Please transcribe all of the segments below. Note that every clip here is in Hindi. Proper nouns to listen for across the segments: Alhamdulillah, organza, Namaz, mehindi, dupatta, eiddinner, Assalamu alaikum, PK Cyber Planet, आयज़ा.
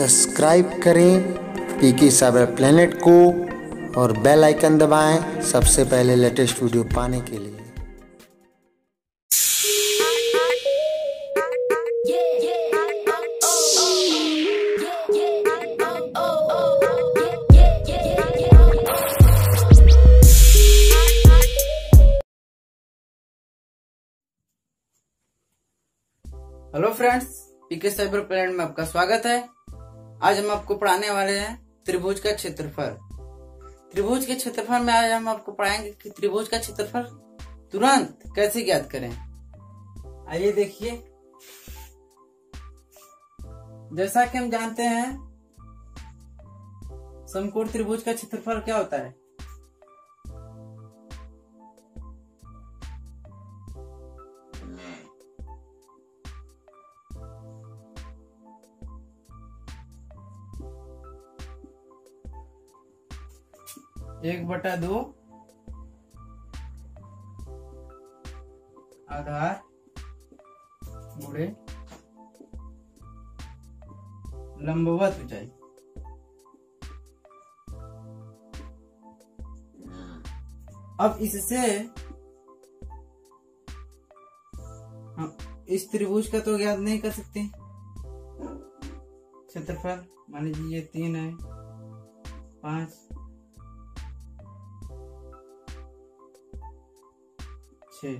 सब्सक्राइब करें पीके साइबर प्लैनेट को और बेल आइकन दबाएं सबसे पहले लेटेस्ट वीडियो पाने के लिए। Hello friends, PK cyber planet में आपका स्वागत है। आज हम आपको पढ़ाने वाले हैं त्रिभुज का क्षेत्रफल। त्रिभुज के क्षेत्रफल में आज हम आपको पढ़ाएंगे कि त्रिभुज का क्षेत्रफल तुरंत कैसे ज्ञात करें। आइए देखिए, जैसा कि हम जानते हैं समकोण त्रिभुज का क्षेत्रफल क्या होता है। एक बटा दो आधार गुणे लंबवत ऊंचाई। अब इससे हम इस त्रिभुज का तो ज्ञात नहीं कर सकते क्षेत्रफल। मान लीजिए 3 है, 5, 6।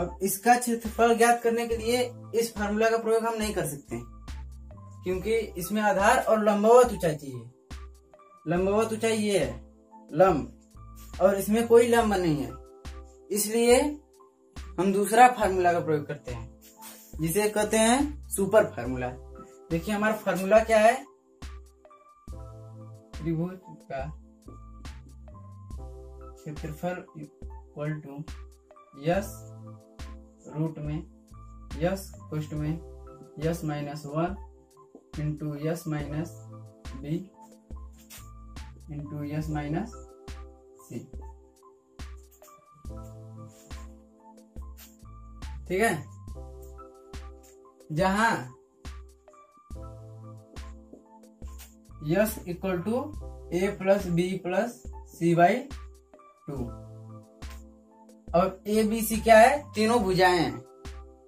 अब इसका क्षेत्रफल ज्ञात करने के लिए इस फार्मूला का प्रयोग हम नहीं कर सकते क्योंकि इसमें आधार और लंबवत ऊंचाई चाहिए। लंबवत ऊंचाई ये है लंब, और इसमें कोई लंब नहीं है, इसलिए हम दूसरा फार्मूला का प्रयोग करते हैं जिसे कहते हैं सुपर फार्मूला। देखिए हमारा फार्मूला क्या है, त्रिभुज का क्षेत्रफल इक्वल टू यस रूट में यस कोष्ट में yes minus 1 into yes minus B into yes minus सी। ठीक है, जहां yes equal to A plus B plus C by 2 और ए बी सी क्या है, तीनों भुजाएं हैं।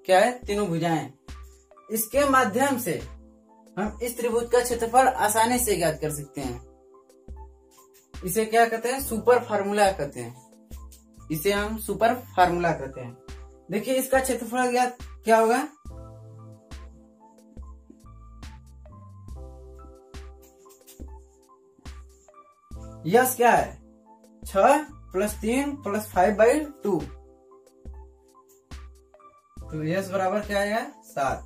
क्या है, तीनों भुजाएं। इसके माध्यम से हम इस त्रिभुज का क्षेत्रफल आसानी से ज्ञात कर सकते हैं। इसे क्या कहते हैं, सुपर फार्मूला कहते हैं। इसे हम सुपर फार्मूला कहते हैं। देखिए इसका क्षेत्रफल ज्ञात क्या होगा, यस क्या है 6 + 3 + 5/2, तो यस बराबर क्या आएगा 7।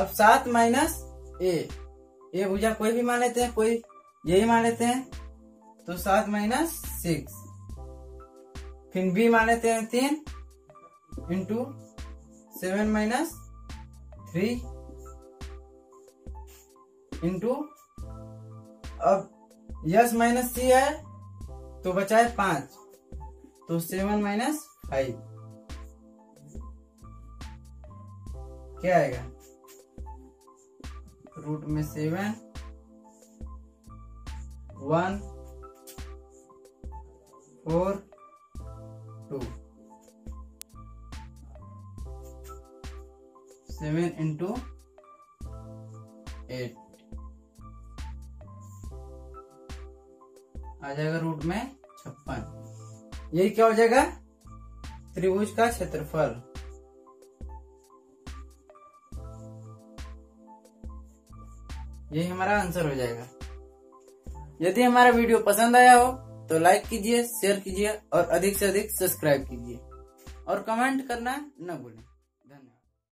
अब 7 माइनस ए भुजा कोई भी मान लेते हैं, कोई यही मान लेते हैं, तो 7 - 6। फिर बी मान लेते हैं 3 इंटू 7 - 3 इंटू, अब यस माइनस सी है तो बचा है 5, तो 7 - 5 क्या आएगा, रूट में 7, 1, 4, 2, 7 × 8 आ जाएगा रूट में 56। यही क्या हो जाएगा त्रिभुज का क्षेत्रफल। यही हमारा आंसर हो जाएगा। यदि हमारा वीडियो पसंद आया हो तो लाइक कीजिए, शेयर कीजिए और अधिक से अधिक सब्सक्राइब कीजिए और कमेंट करना न भूलें।